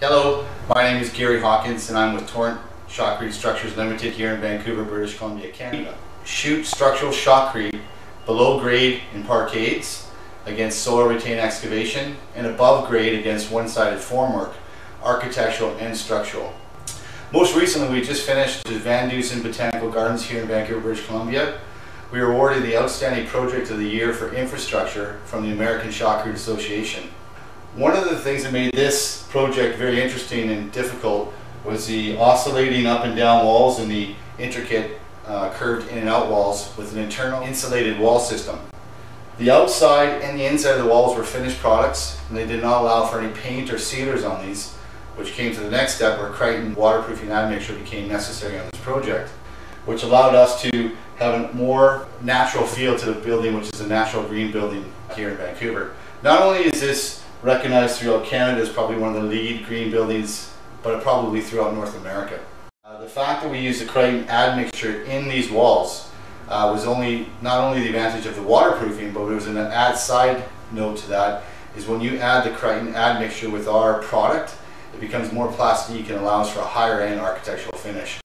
Hello, my name is Gary Hawkins and I'm with Torrent Shotcrete Structures Limited here in Vancouver, British Columbia, Canada. We shoot structural shotcrete below grade in parkades against soil retained excavation and above grade against one-sided formwork, architectural and structural. Most recently we just finished the Van Dusen Botanical Gardens here in Vancouver, British Columbia. We were awarded the Outstanding Project of the Year for Infrastructure from the American Shotcrete Association. One of the things that made this project very interesting and difficult was the oscillating up and down walls and the intricate curved in and out walls with an internal insulated wall system. The outside and the inside of the walls were finished products and they did not allow for any paint or sealers on these, which came to the next step where Kryton waterproofing admixture became necessary on this project, which allowed us to have a more natural feel to the building, which is a natural green building here in Vancouver. Not only is this recognized throughout Canada as probably one of the lead green buildings, but probably throughout North America. The fact that we used the Kryton admixture in these walls was not only the advantage of the waterproofing, but it was an side note to that is when you add the Kryton admixture with our product, it becomes more plastique and allows for a higher end architectural finish.